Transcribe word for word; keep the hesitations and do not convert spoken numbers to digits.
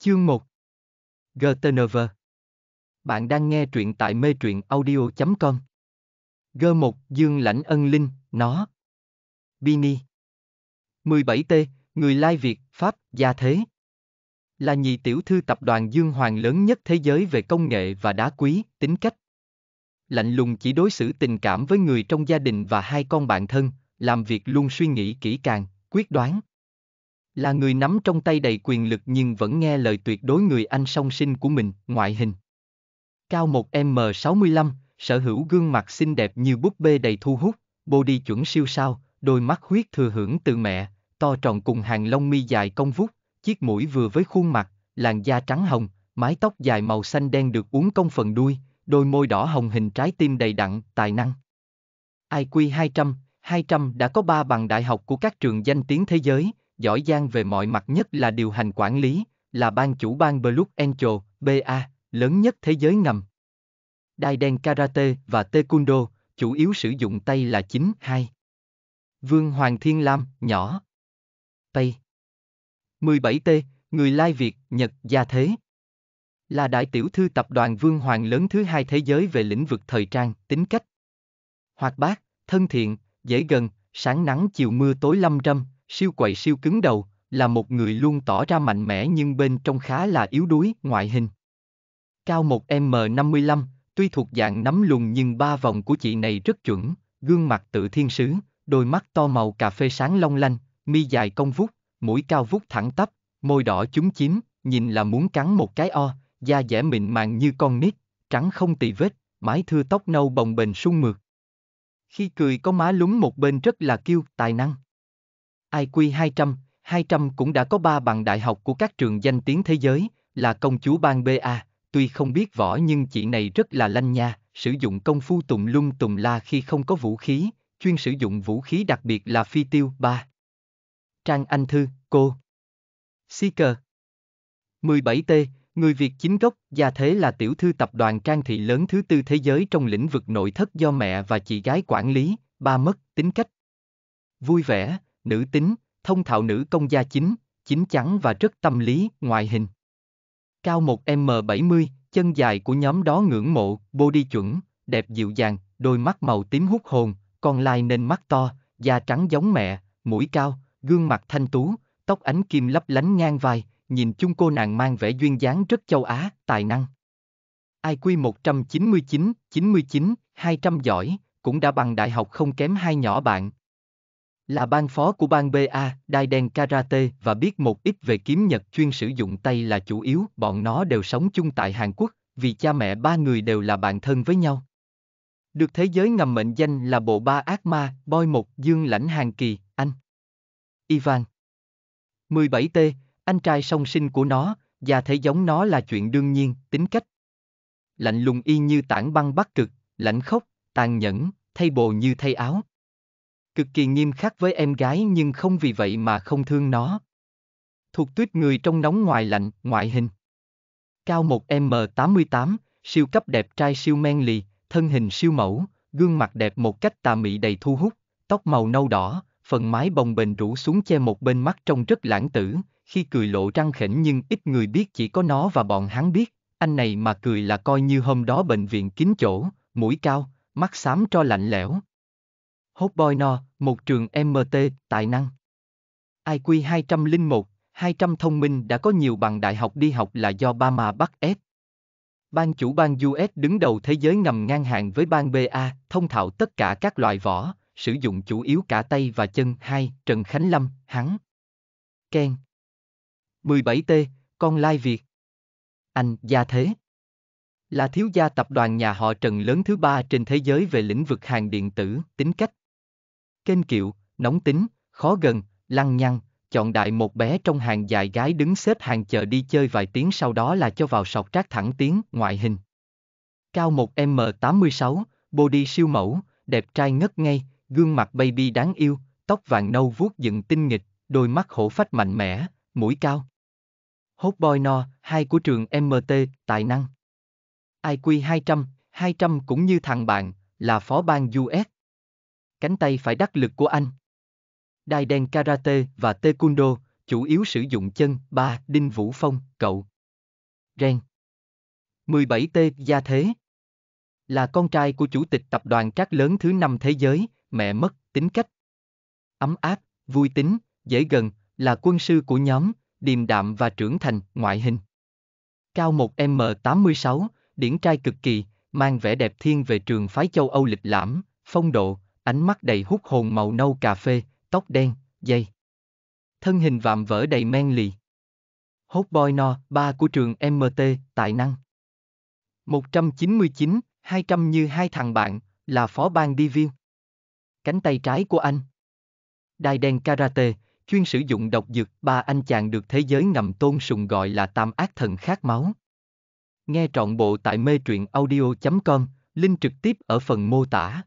Chương một giê tê en vê. Bạn đang nghe truyện tại mê truyện audio chấm com. Chương một Dương Lãnh Ân Linh, nó. Bini. mười bảy T, người Lai Việt, Pháp, gia thế. Là nhị tiểu thư tập đoàn Dương Hoàng lớn nhất thế giới về công nghệ và đá quý, tính cách lạnh lùng chỉ đối xử tình cảm với người trong gia đình và hai con bạn thân, làm việc luôn suy nghĩ kỹ càng, quyết đoán. Là người nắm trong tay đầy quyền lực nhưng vẫn nghe lời tuyệt đối người anh song sinh của mình. Ngoại hình cao một mét sáu mươi lăm, sở hữu gương mặt xinh đẹp như búp bê đầy thu hút, body chuẩn siêu sao, đôi mắt huyết thừa hưởng từ mẹ, to tròn cùng hàng lông mi dài cong vút, chiếc mũi vừa với khuôn mặt, làn da trắng hồng, mái tóc dài màu xanh đen được uốn cong phần đuôi, đôi môi đỏ hồng hình trái tim đầy đặn, tài năng. i kiu hai trăm, hai trăm đã có ba bằng đại học của các trường danh tiếng thế giới, giỏi giang về mọi mặt nhất là điều hành quản lý, là ban chủ ban Black Angel, B A, lớn nhất thế giới ngầm. Đai đen karate và taekwondo, chủ yếu sử dụng tay là chính, hai. Vương Hoàng Thiên Lam, nhỏ. Tây. mười bảy T, người Lai Việt, Nhật, gia thế. Là đại tiểu thư tập đoàn Vương Hoàng lớn thứ hai thế giới về lĩnh vực thời trang, tính cách hoạt bát, thân thiện, dễ gần, sáng nắng chiều mưa tối lâm râm, siêu quậy siêu cứng đầu, là một người luôn tỏ ra mạnh mẽ nhưng bên trong khá là yếu đuối. Ngoại hình cao một mét năm mươi lăm, tuy thuộc dạng nắm lùn nhưng ba vòng của chị này rất chuẩn, gương mặt tự thiên sứ, đôi mắt to màu cà phê sáng long lanh, mi dài cong vút, mũi cao vút thẳng tắp, môi đỏ chúm chím, nhìn là muốn cắn một cái o, da dẻ mịn màng như con nít, trắng không tì vết, mái thưa tóc nâu bồng bềnh sung mượt. Khi cười có má lúng một bên, rất là kiêu, tài năng. i kiu hai trăm, hai trăm cũng đã có ba bằng đại học của các trường danh tiếng thế giới, là công chúa bang B A, tuy không biết võ nhưng chị này rất là lanh nha, sử dụng công phu tùm lum tùm la khi không có vũ khí, chuyên sử dụng vũ khí đặc biệt là phi tiêu. Ba. Trang Anh Thư, cô. Seeker. mười bảy T, người Việt chính gốc, gia thế là tiểu thư tập đoàn trang thị lớn thứ tư thế giới trong lĩnh vực nội thất do mẹ và chị gái quản lý. Ba mất, tính cách vui vẻ, nữ tính, thông thạo nữ công gia chính, chín chắn và rất tâm lý. Ngoại hình cao một mét bảy mươi, chân dài của nhóm đó ngưỡng mộ, body chuẩn, đẹp dịu dàng, đôi mắt màu tím hút hồn, con lai nên mắt to, da trắng giống mẹ, mũi cao, gương mặt thanh tú, tóc ánh kim lấp lánh ngang vai, nhìn chung cô nàng mang vẻ duyên dáng rất châu Á, tài năng. i kiu một trăm chín mươi chín, chín mươi chín, hai trăm giỏi, cũng đã bằng đại học không kém hai nhỏ bạn. Là ban phó của bang B A, đai đen karate và biết một ít về kiếm Nhật, chuyên sử dụng tay là chủ yếu. Bọn nó đều sống chung tại Hàn Quốc, vì cha mẹ ba người đều là bạn thân với nhau. Được thế giới ngầm mệnh danh là bộ ba ác ma, boy một. Dương Lãnh Hàn Kỳ, anh. Ivan. mười bảy T, anh trai song sinh của nó, già thế giống nó là chuyện đương nhiên, tính cách lạnh lùng y như tảng băng Bắc Cực, lạnh khốc, tàn nhẫn, thay bồ như thay áo. Cực kỳ nghiêm khắc với em gái nhưng không vì vậy mà không thương nó. Thuộc tuýp người trong nóng ngoài lạnh. Ngoại hình cao một mét tám mươi tám, siêu cấp đẹp trai siêu men lì, thân hình siêu mẫu, gương mặt đẹp một cách tà mị đầy thu hút, tóc màu nâu đỏ, phần mái bồng bềnh rủ xuống che một bên mắt, trông rất lãng tử, khi cười lộ răng khểnh nhưng ít người biết, chỉ có nó và bọn hắn biết. Anh này mà cười là coi như hôm đó bệnh viện kín chỗ, mũi cao, mắt xám tro lạnh lẽo. Hot boy no, một trường M T, tài năng. i kiu hai trăm lẻ một, hai trăm thông minh, đã có nhiều bằng đại học, đi học là do ba mà bắt ép. Ban chủ ban U S đứng đầu thế giới ngầm, ngang hàng với ban B A, thông thạo tất cả các loại võ, sử dụng chủ yếu cả tay và chân. Hai. Trần Khánh Lâm, hắn. Ken. mười bảy T, con Lai Việt. Anh, gia thế. Là thiếu gia tập đoàn nhà họ Trần lớn thứ ba trên thế giới về lĩnh vực hàng điện tử, tính cách kênh kiệu, nóng tính, khó gần, lăng nhăng, chọn đại một bé trong hàng dài gái đứng xếp hàng chờ đi chơi vài tiếng sau đó là cho vào sọt rác thẳng tiến. Ngoại hình cao một mét tám mươi sáu, body siêu mẫu, đẹp trai ngất ngây, gương mặt baby đáng yêu, tóc vàng nâu vuốt dựng tinh nghịch, đôi mắt hổ phách mạnh mẽ, mũi cao. Hot boy no, hai của trường M T, tài năng. i kiu hai trăm, hai trăm cũng như thằng bạn, là phó ban U S. Cánh tay phải đắc lực của anh. Đai đen karate và taekwondo, chủ yếu sử dụng chân, ba, Đinh Vũ Phong, cậu. Ren. mười bảy T gia thế. Là con trai của chủ tịch tập đoàn Cát lớn thứ năm thế giới, mẹ mất, tính cách. Ấm áp, vui tính, dễ gần, là quân sư của nhóm, điềm đạm và trưởng thành, ngoại hình. Cao một mét tám mươi sáu, điển trai cực kỳ, mang vẻ đẹp thiên về trường phái châu Âu lịch lãm, phong độ, ánh mắt đầy hút hồn màu nâu cà phê, tóc đen, dày. Thân hình vạm vỡ đầy men lì. Hot boy no, ba của trường em tê, tài năng. một trăm chín mươi chín, hai trăm như hai thằng bạn, là phó ban đi viên. Cánh tay trái của anh. Đai đen karate, chuyên sử dụng độc dược, ba anh chàng được thế giới ngầm tôn sùng gọi là tam ác thần khát máu. Nghe trọn bộ tại mê truyện audio chấm com, link trực tiếp ở phần mô tả.